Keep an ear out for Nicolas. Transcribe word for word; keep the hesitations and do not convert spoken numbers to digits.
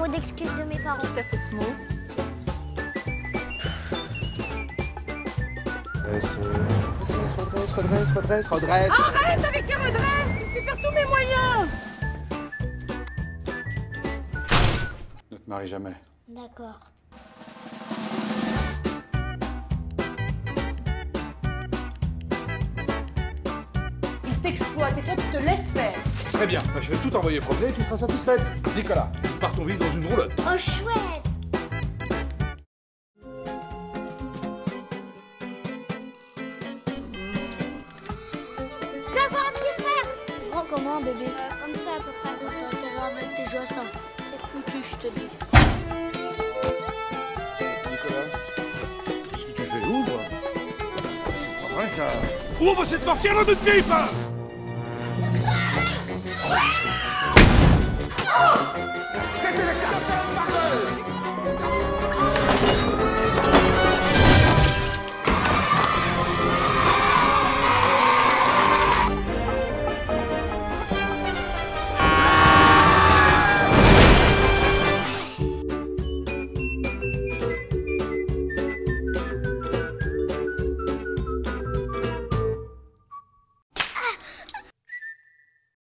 mot d'excuse de mes parents. Qui t'a fait ce mot? Redresse, redresse, redresse, redresse, redresse. Arrête avec tes redresses! Tu me fais faire tous mes moyens! Ne te marie jamais. D'accord. Il t'exploite et toi tu te laisses faire. Très bien, je vais tout envoyer promener et tu seras satisfaite. Nicolas, nous partons vivre dans une roulotte. Oh chouette! Comment un bébé? Euh, comme ça à peu près. T'as intérêt à mettre tes joues à ça. T'es foutu, je te dis. Nicolas, qu'est-ce que tu fais? Ouvre! C'est pas vrai ça! Ouvre cette portière là de pipe! Qu'est-ce que c'est que ça?